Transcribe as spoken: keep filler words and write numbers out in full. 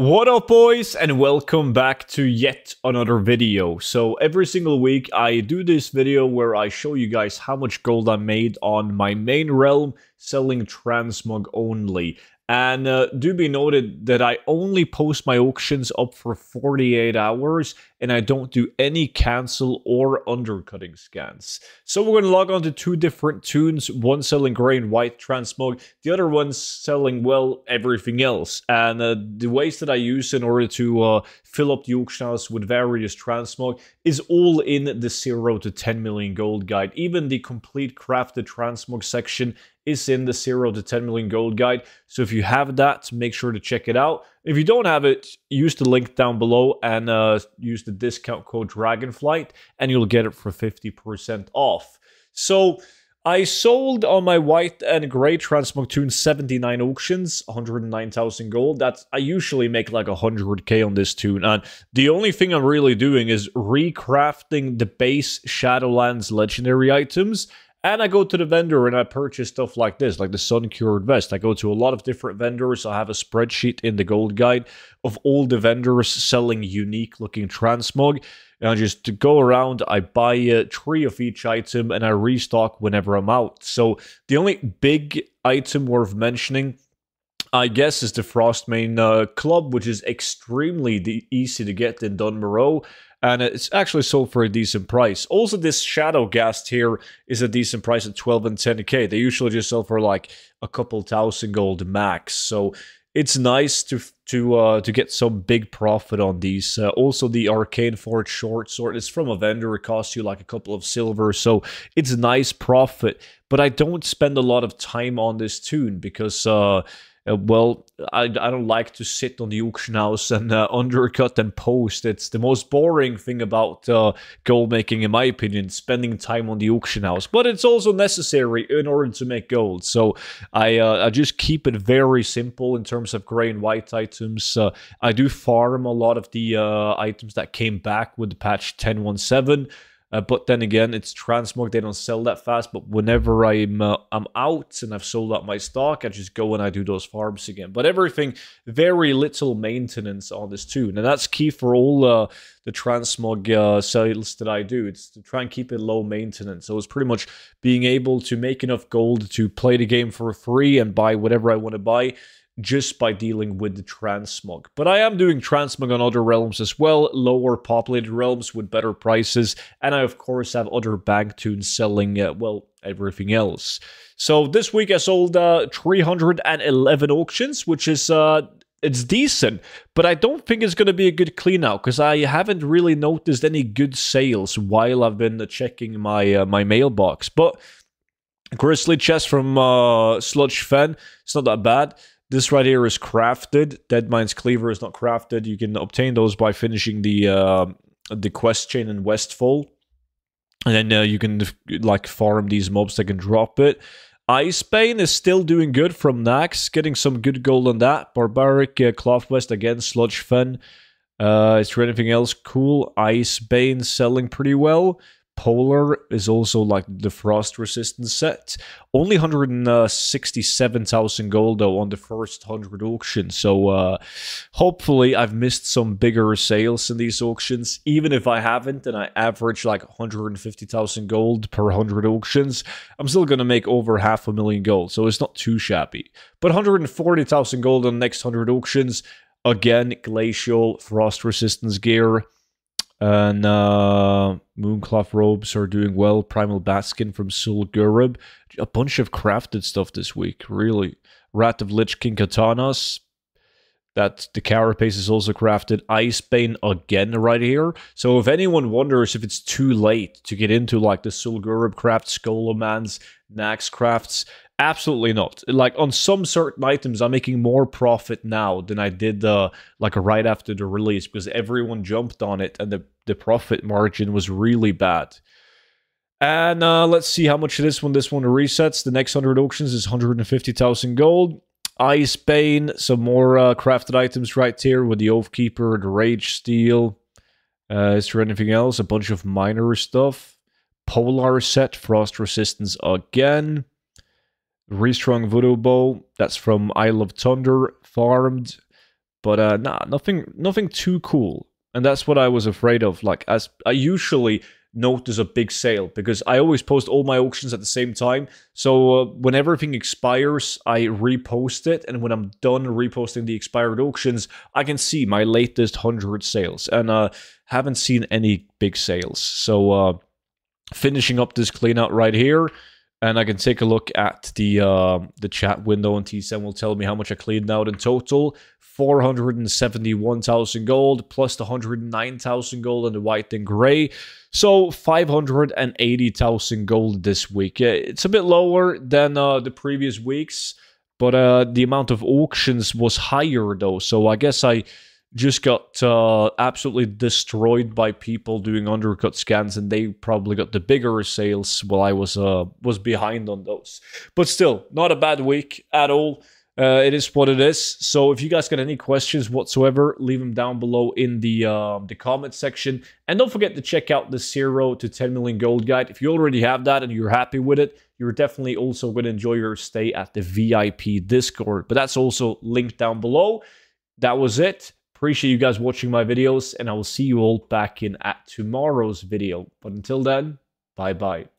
What up, boys, and welcome back to yet another video. So every single week I do this video where I show you guys how much gold I made on my main realm selling transmog only. And uh, do be noted that I only post my auctions up for forty-eight hours and I don't do any cancel or undercutting scans. So we're going to log on to two different tunes, one selling gray and white transmog, the other one selling, well, everything else. And uh, the ways that I use in order to uh, fill up the auction house with various transmog is all in the zero to ten million gold guide. Even the complete crafted transmog section is in the zero to ten million gold guide. So if you have that, make sure to check it out. If you don't have it, use the link down below and uh, use the discount code Dragonflight and you'll get it for fifty percent off. So I sold on my white and gray transmog tune seventy-nine auctions, one hundred nine thousand gold. That's, I usually make like one hundred K on this tune, and the only thing I'm really doing is recrafting the base Shadowlands legendary items. And I go to the vendor and I purchase stuff like this, like the Sun Cured Vest. I go to a lot of different vendors. I have a spreadsheet in the gold guide of all the vendors selling unique looking transmog. And I just go around, I buy a three of each item and I restock whenever I'm out. So the only big item worth mentioning, I guess, is the Frostmane uh, Club, which is extremely easy to get in Dunmoreau, and it's actually sold for a decent price. Also, this Shadowghast here is a decent price at twelve and ten K. They usually just sell for like a couple thousand gold max, so it's nice to to uh, to get some big profit on these. Uh, also, the Arcane Forge Shortsword is from a vendor. It costs you like a couple of silver, so it's a nice profit. But I don't spend a lot of time on this tune because... Uh, Uh, well, I, I don't like to sit on the auction house and uh, undercut and post. It's the most boring thing about uh, gold making, in my opinion, spending time on the auction house. But it's also necessary in order to make gold. So I, uh, I just keep it very simple in terms of gray and white items. Uh, I do farm a lot of the uh, items that came back with the patch ten point seventeen. Uh, but then again, it's transmog, they don't sell that fast, but whenever I'm uh, I'm out and I've sold out my stock, I just go and I do those farms again. But everything, very little maintenance on this tune, and that's key for all uh, the transmog uh, sales that I do. It's to try and keep it low maintenance, so it's pretty much being able to make enough gold to play the game for free and buy whatever I want to buy, just by dealing with the transmog. But I am doing transmog on other realms as well, lower populated realms with better prices, and I of course have other bank tunes selling, uh, well, everything else. So this week I sold uh, three hundred eleven auctions, which is, uh, it's decent, but I don't think it's going to be a good clean out, because I haven't really noticed any good sales while I've been checking my, uh, my mailbox. But Grizzly Chest from uh, Sludge Fen, it's not that bad. This right here is crafted. Deadmines Cleaver is not crafted. You can obtain those by finishing the uh, the quest chain in Westfall. And then uh, you can like farm these mobs that can drop it. Icebane is still doing good from Naxx, getting some good gold on that. Barbaric uh, Cloth West again, Sludge Fen. Uh, is there anything else cool? Icebane selling pretty well. Polar is also like the frost resistance set. Only one hundred sixty-seven thousand gold though on the first one hundred auctions. So uh, hopefully I've missed some bigger sales in these auctions. Even if I haven't and I average like one hundred fifty thousand gold per one hundred auctions, I'm still going to make over half a million gold. So it's not too shabby. But one hundred forty thousand gold on the next one hundred auctions. Again, glacial frost resistance gear. And uh, Mooncloth robes are doing well. Primal Batskin from Sul Gurub. A bunch of crafted stuff this week, really. Wrath of Lich King katanas. That the carapace is also crafted. Icebane again right here. So if anyone wonders if it's too late to get into like the Sul Gurub crafts, Scholomans, Naxx crafts, absolutely not. Like on some certain items, I'm making more profit now than I did uh, like right after the release, because everyone jumped on it and the, the profit margin was really bad. And uh, let's see how much this one, this one resets. The next one hundred auctions is one hundred fifty thousand gold. Icebane, some more uh, crafted items right here with the Oath Keeper, the Rage Steel. Uh, is there anything else? A bunch of minor stuff. Polar set, frost resistance again. Restrung Voodoo Bow, that's from Isle of Thunder, farmed. But uh, nah, nothing, nothing too cool. And that's what I was afraid of. Like, as I usually notice a big sale because I always post all my auctions at the same time. So uh, when everything expires, I repost it. And when I'm done reposting the expired auctions, I can see my latest one hundred sales. And uh, haven't seen any big sales. So uh, finishing up this cleanout right here. And I can take a look at the uh, the chat window, and T S M will tell me how much I cleaned out in total. four hundred seventy-one thousand gold, plus the one hundred nine thousand gold in the white and gray. So five hundred eighty thousand gold this week. It's a bit lower than uh, the previous weeks, but uh, the amount of auctions was higher, though. So I guess I just got uh, absolutely destroyed by people doing undercut scans, and they probably got the bigger sales while I was uh, was behind on those. But still, not a bad week at all. Uh, it is what it is. So if you guys got any questions whatsoever, leave them down below in the uh, the comment section. And don't forget to check out the zero to ten million gold guide. If you already have that and you're happy with it, you're definitely also going to enjoy your stay at the V I P Discord. But that's also linked down below. That was it. Appreciate you guys watching my videos, and I will see you all back in at tomorrow's video. But until then, bye-bye.